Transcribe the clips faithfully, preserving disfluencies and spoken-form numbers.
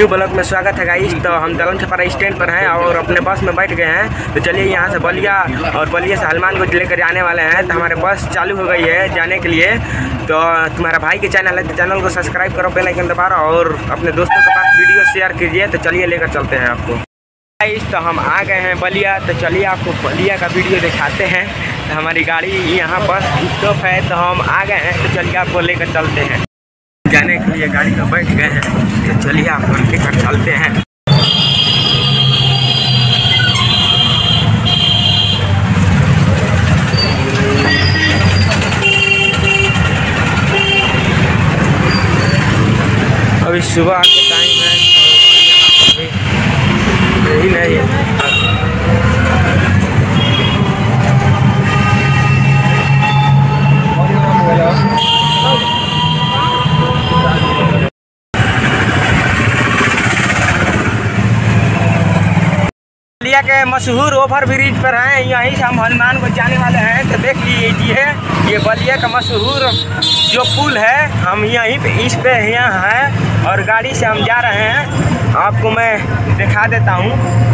New blog में स्वागत है गाइस। तो हम दलन छपारा स्टैंड पर हैं और अपने बस में बैठ गए हैं। तो चलिए यहाँ से बलिया और बलिया से हनुमान को लेकर जाने वाले हैं। तो हमारे बस चालू हो गई है जाने के लिए। तो तुम्हारा भाई के चैनल है तो चैनल को सब्सक्राइब करो, बेल आइकन दबाओ और अपने दोस्तों के पास वीडियो शेयर कीजिए। तो चलिए लेकर चलते हैं आपको गाइस। तो हम आ गए हैं बलिया। तो चलिए आपको बलिया का वीडियो दिखाते हैं। तो हमारी गाड़ी यहाँ बस स्टॉप है तो हम आ गए हैं। तो चलिए आपको लेकर चलते हैं जाने के लिए। गाड़ी में बैठ गए हैं तो चलिए आप हम लेकर चलते हैं। अभी सुबह के टाइम है तो यही नहीं है। बलिया के मशहूर ओवर ब्रिज पर हैं, यहीं से हम हनुमान को जाने वाले हैं। तो देख लीजिए ये बलिया का मशहूर जो पुल है, हम यहीं पे इस पे यहाँ हैं और गाड़ी से हम जा रहे हैं। आपको मैं दिखा देता हूँ।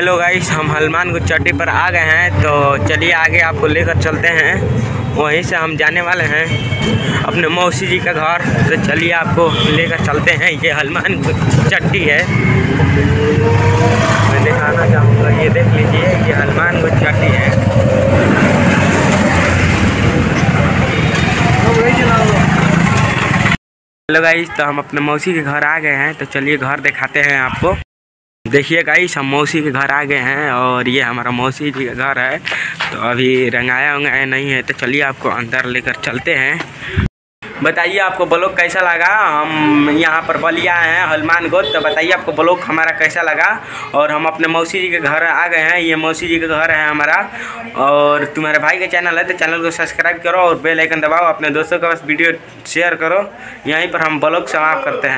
हेलो गाइस, हम हनुमान चड्डी पर आ गए हैं। तो चलिए आगे आपको लेकर चलते हैं। वहीं से हम जाने वाले हैं अपने मौसी जी का घर। तो चलिए आपको लेकर चलते हैं। ये हनुमान चड्डी है, मैं दिखाना चाहूँगा। ये देख लीजिए ये हनुमान चड्डी है। हेलो गाइस, तो हम अपने मौसी के घर आ गए हैं। तो चलिए घर दिखाते हैं आपको। देखिए गाइस, हम मौसी के घर आ गए हैं और ये हमारा मौसी जी का घर है। तो अभी रंगाया वंगाया नहीं है। तो चलिए आपको अंदर लेकर चलते हैं। बताइए आपको ब्लॉग कैसा लगा। हम यहाँ पर बलिया आए हैं हनुमान को। तो बताइए आपको ब्लॉग हमारा कैसा लगा। और हम अपने मौसी जी के घर आ गए हैं। ये मौसी जी का घर है हमारा। और तुम्हारे भाई का चैनल है तो चैनल को सब्सक्राइब करो और बेल आइकन दबाओ। अपने दोस्तों के पास वीडियो शेयर करो। यहीं पर हम ब्लॉग समाप्त करते हैं।